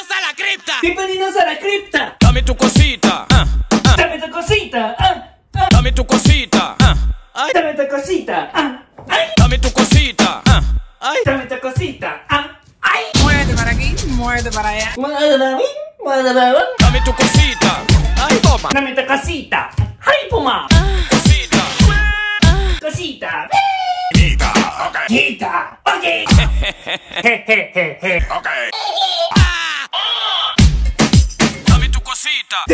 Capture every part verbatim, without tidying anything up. ¡Bienvenidos a la cripta! ¡Bienvenidos a la cripta! Dame tu cosita, uh, uh. Dame tu cosita, uh, uh. Dame tu cosita, uh, ay. Dame tu cosita, uh, ay. Dame tu cosita, uh, ay. Dame tu cosita, uh, ay. Muévete para aquí, muévete para allá. Muévete para mí, muévete para allá. Dame tu cosita, ay, toma. Dame tu cosita, ay, puma. Ah. Cosita, ah. Cosita, Quita, ok. Quita, ok. Je, je, je, je. Ok. Dame tu casita.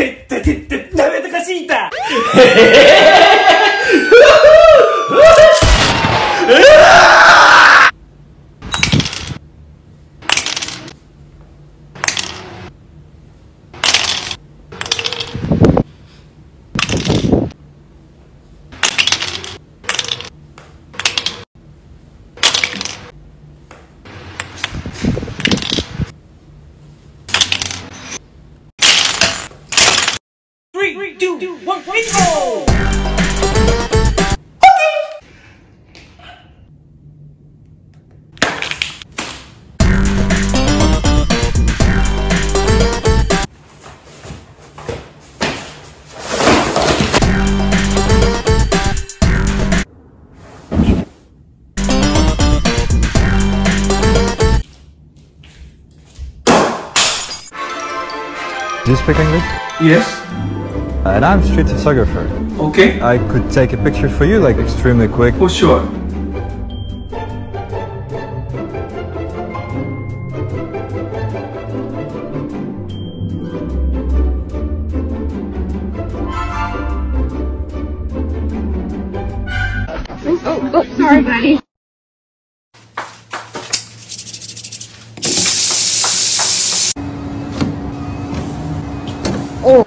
three, two, one, let's go! Do you speak English? Yes. And I'm street photographer. Okay. I could take a picture for you, like, extremely quick. Oh, sure. Oh, oh, sorry, buddy. Oh.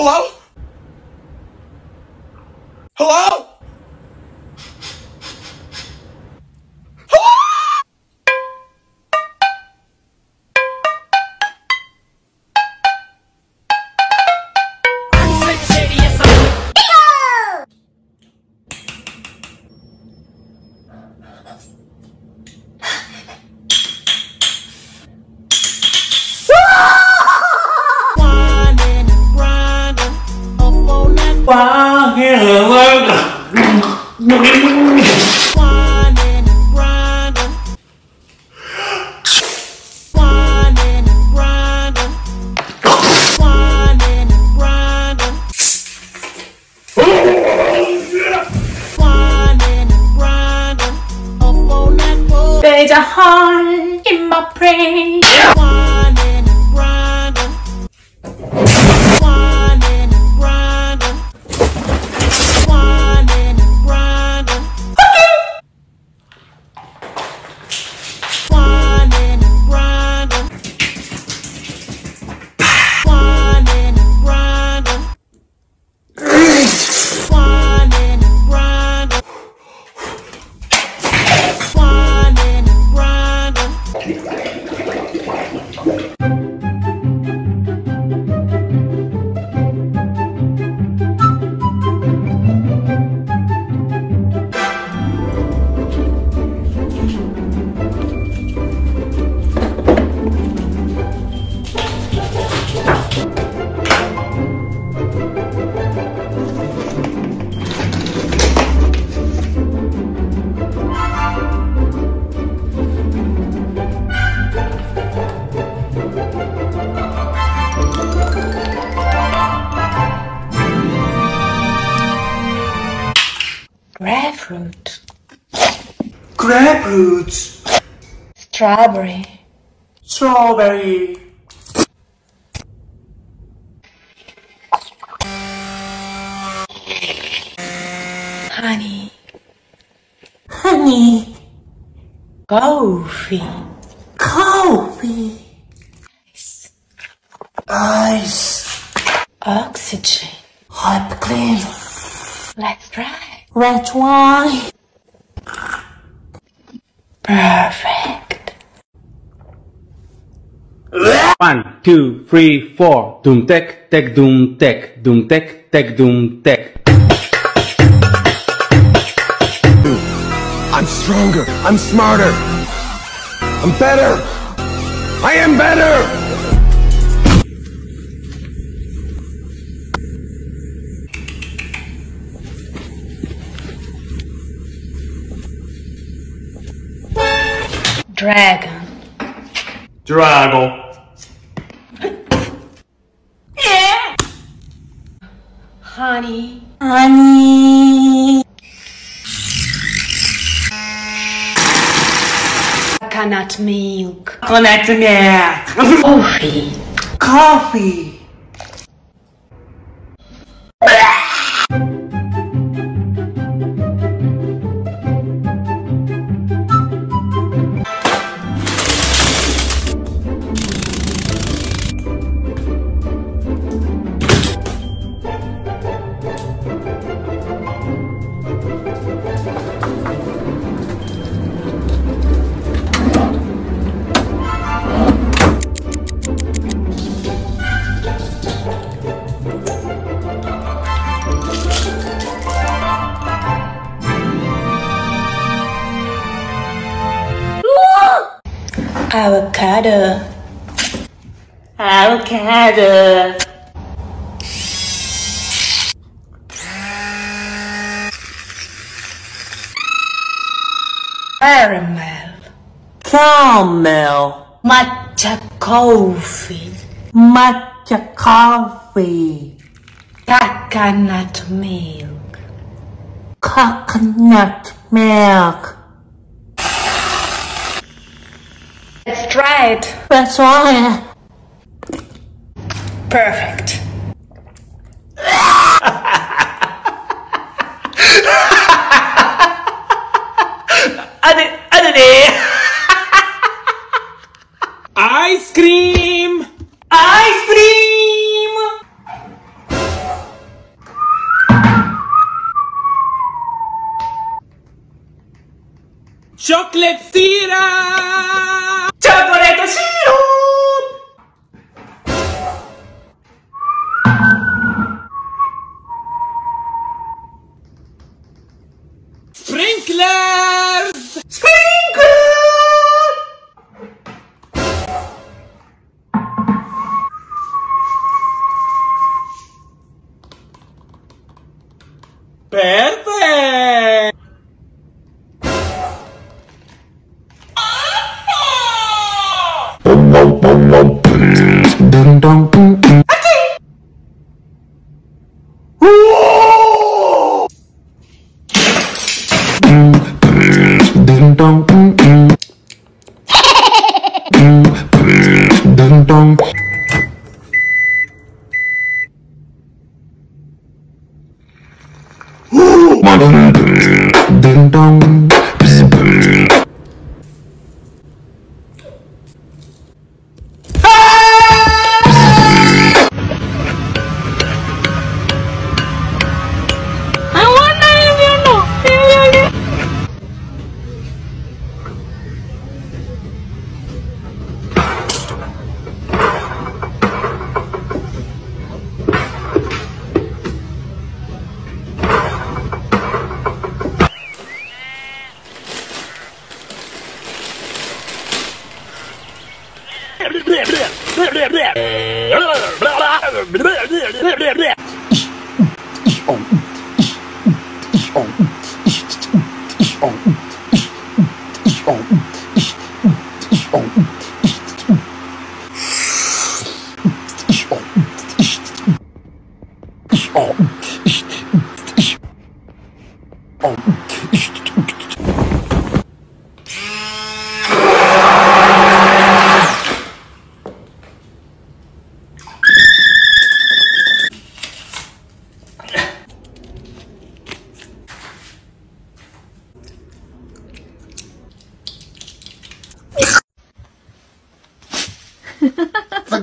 Hello? Hello? Hello? I'm so serious. Winding and grinding, winding and grinding, winding and grinding, winding and grinding, up on that wood. There's a heart in my brain. Grapefruit, grapefruit, strawberry, strawberry, Honey. Honey. Coffee. Coffee. Ice. Ice. Oxygen. Hot cream. Let's try. Red wine. Perfect. One, two, three, four. Doom tech, tech, doom tech, doom tech, tech, doom tech. I'm stronger. I'm smarter. I'm better. I am better. Dragon. Dragon. Yeah. Honey. Honey. Coconut milk. Coconut milk. Coffee. Coffee. Avocado. Avocado. Caramel. Caramel. Matcha coffee. Matcha coffee. Coconut milk. Coconut milk. That's right. That's right. Perfect. Ice cream. Ice cream. Chocolate syrup. Chocolate syrup! Sprinklers! Sprinkler! Perfect! Dun dun dun dun.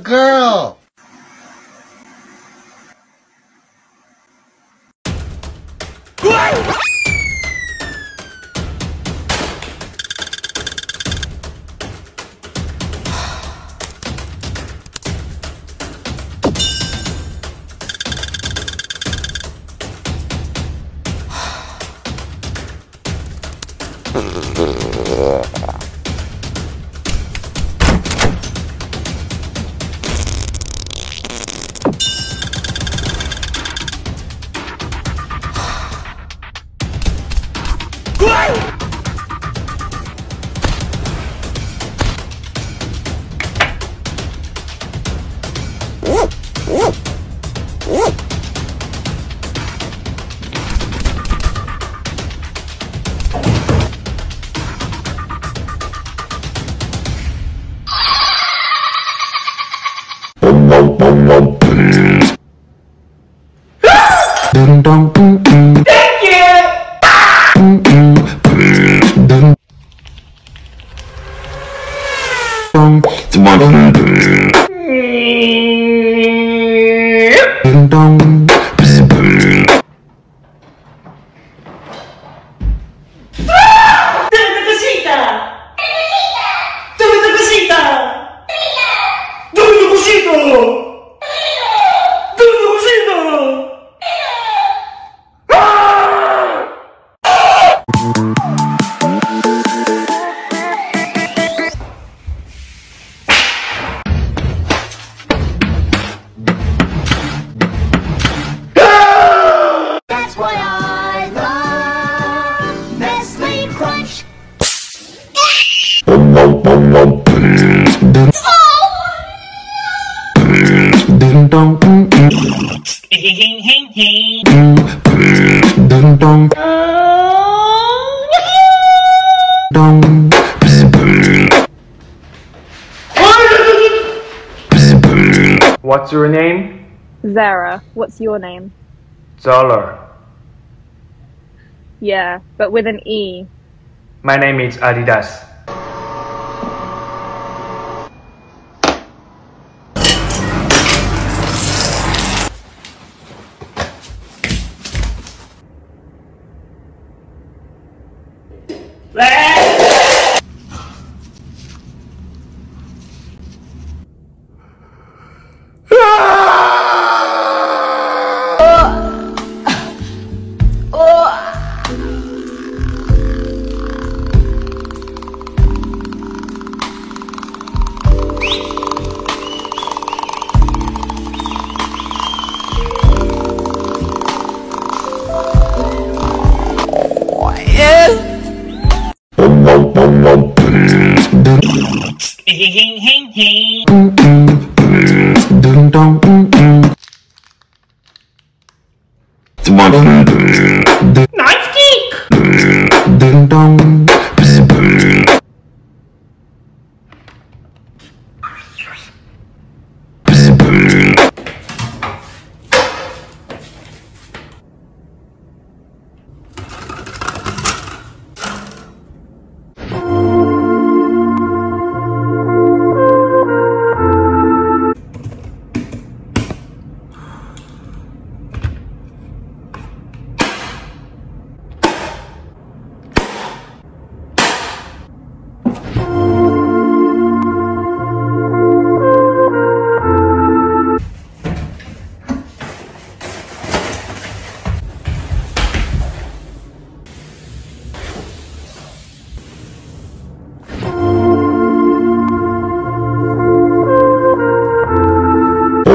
girl. What's your name? Zara. What's your name? Zara. Yeah, but with an E. My name is Adidas.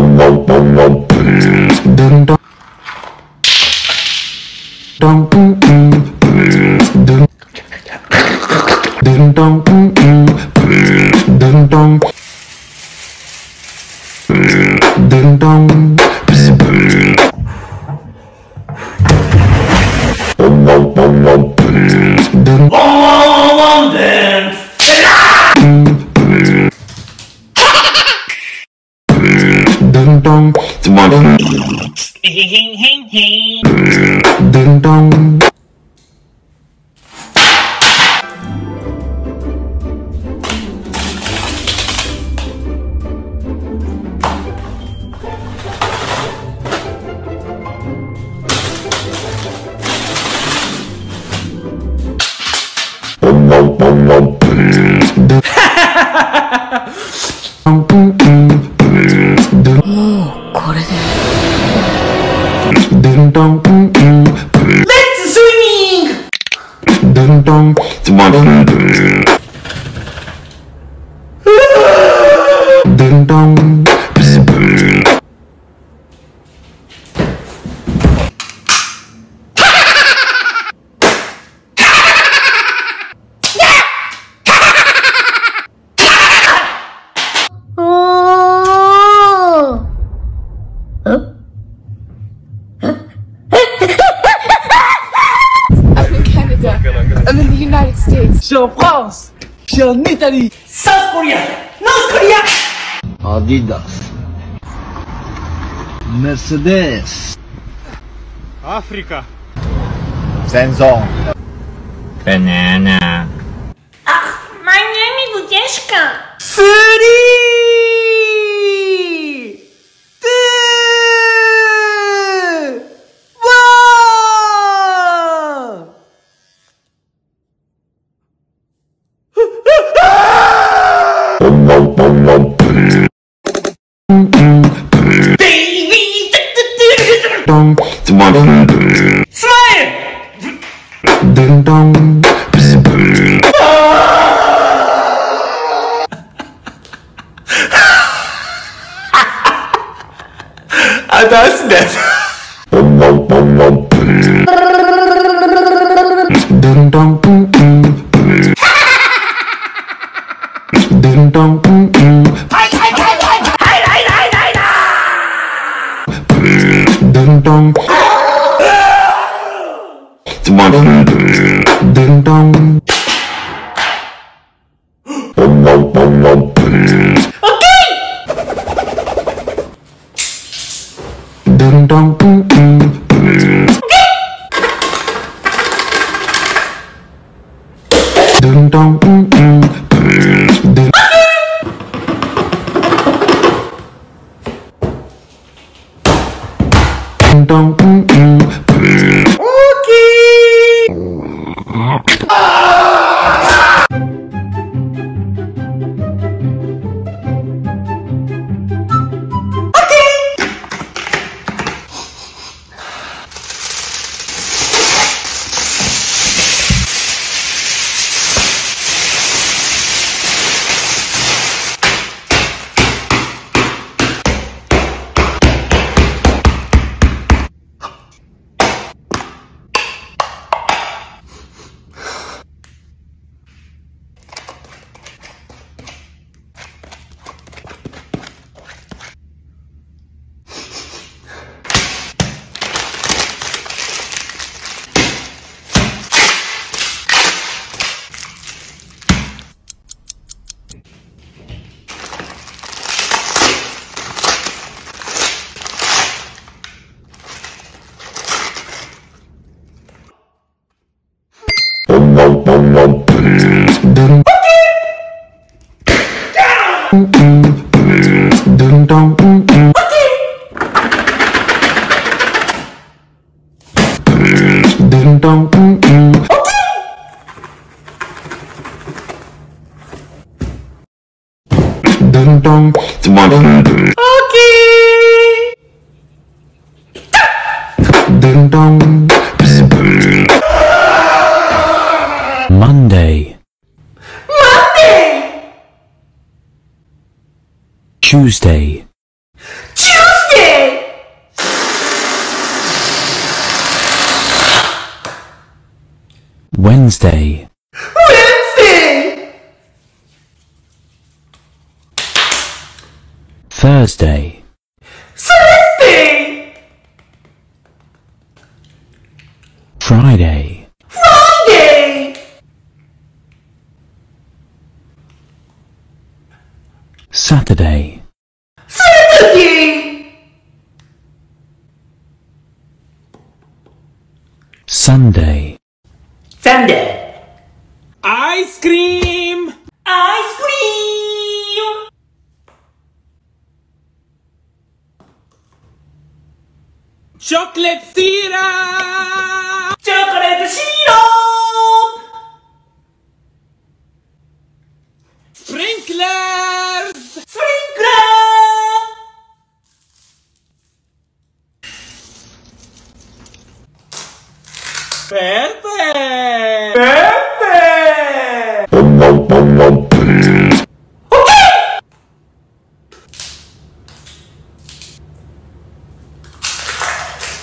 Ding dong. Ding dong. Let's swing. Ding dong. Ding dong. I'm in the United States. She's in France. She's in Italy. South Korea. North Korea. Adidas. Mercedes. Africa. Samsung. Banana. Ah, my name is Jessica. Three. Two. One. I that's that. Ding dong, ding ding. Ding dong, ding ding. Ding. Ding dong, ding ding. Okay. Ding dong. Monday. Monday. Tuesday. Tuesday. Wednesday. Thursday. Thursday. Friday. Friday. Saturday. Saturday. Sunday. Sunday. Ice cream. Ice cream. Chocolate syrup! Chocolate syrup! Sprinklers! Sprinklers! Pepe! Pepe! Okay!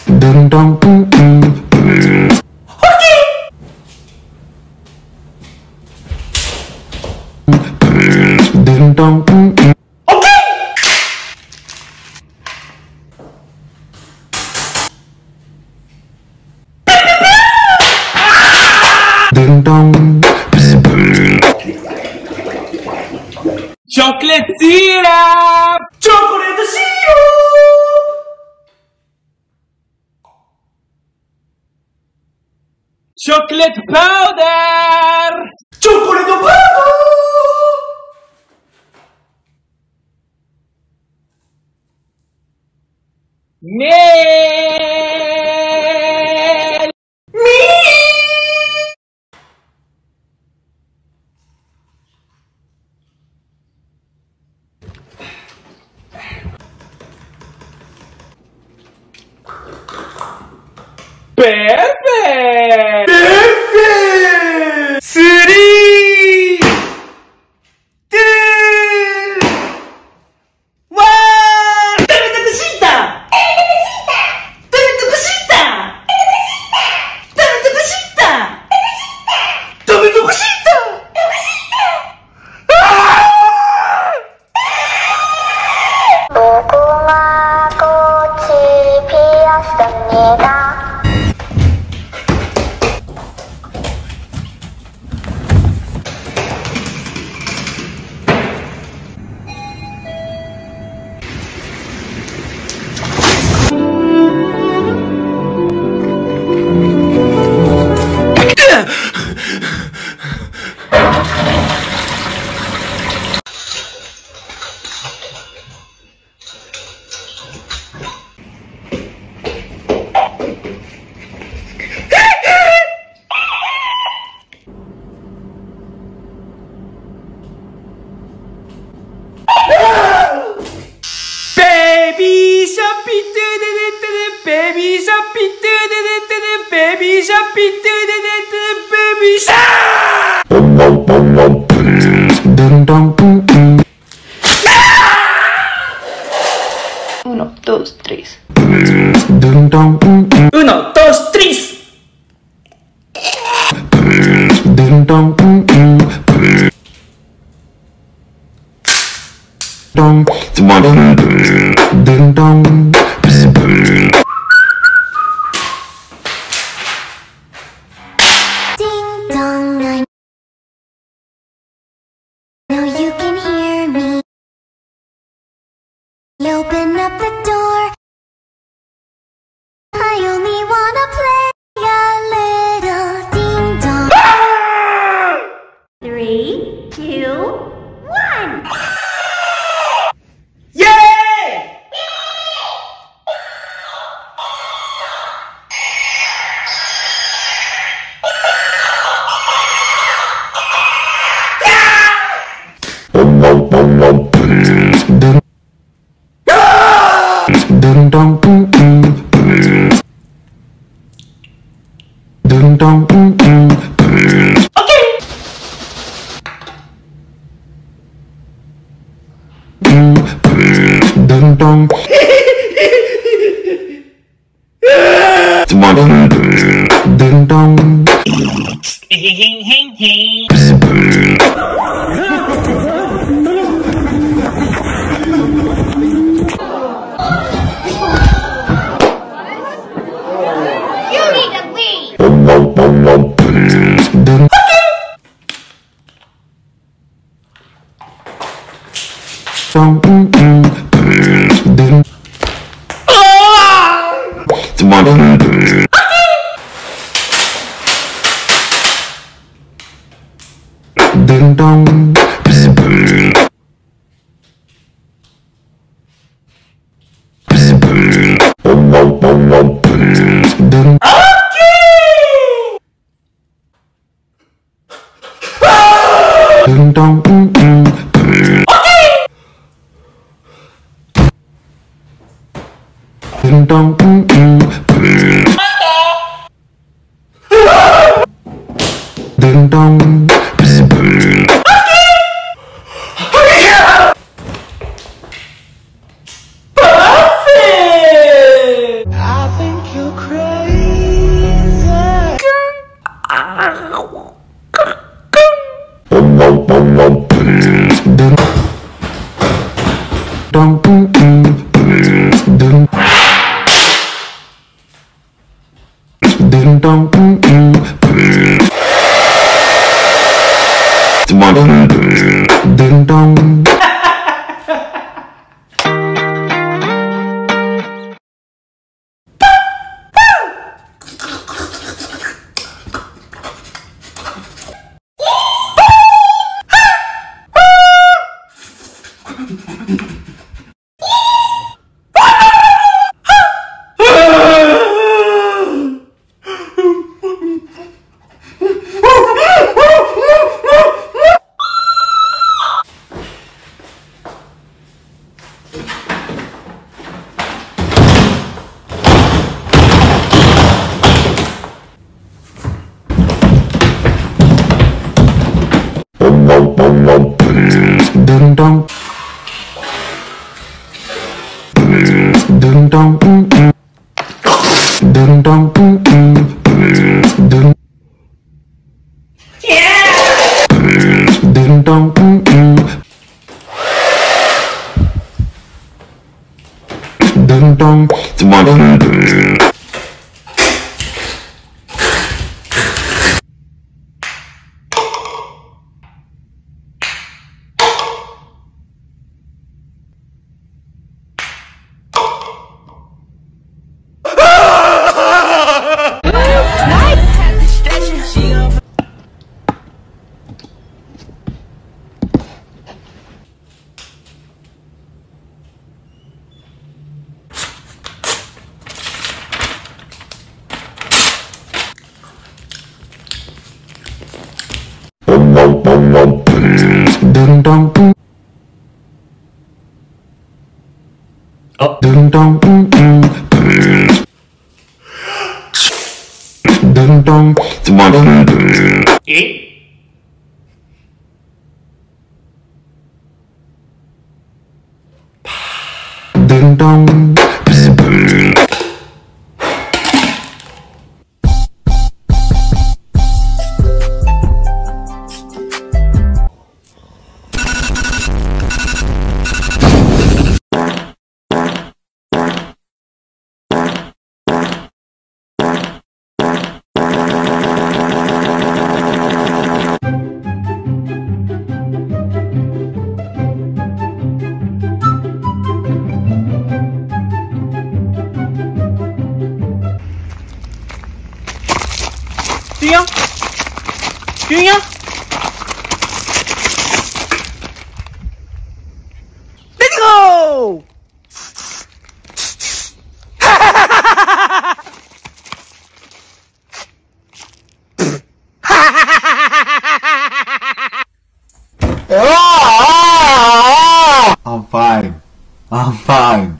Dun dun dun dun. Chocolate syrup! Chocolate syrup! Chocolate powder! Chocolate powder! Milk! Pepe! Pepe! Three! Two! One! Dame tu cosita! Dame tu cosita! Dame tu cosita! Dame tu cosita! Dame tu cosita! 고구마 꽃이 피었습니다. Baby shark, baby shark, baby shark. Uno, dos, tres. Uno, dos, tres. Open up the door. I only wanna play a little ding dong. Three, two, one. Yay! Yeah! Dun dun dun dun dun dun dun. Okay. Dun dun. Dun dun. Hing hing hing. Ding dong. Ding dong. Okay. Ding dong. Okay. ding dong mm mm ding, ding dong. Ding dong, ding dong, ding dong, ding. Yeah. Ding dong. Ding dong. Ding. Ding dong, up, ding dong, ding dong, ding. Ding dong. Junior? Junior? Let's go! I'm fine. I'm fine.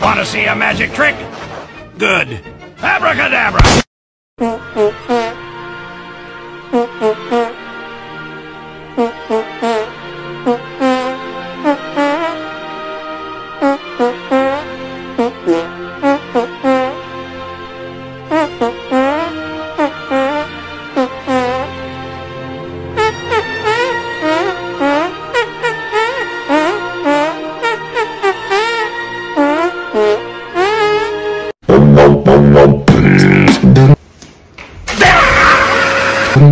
Want to see a magic trick? Good. Abracadabra. Ding dong, ding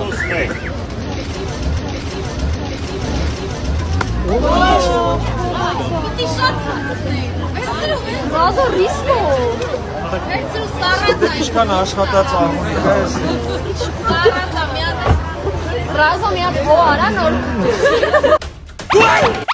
close today. Wow! Wow! Wow!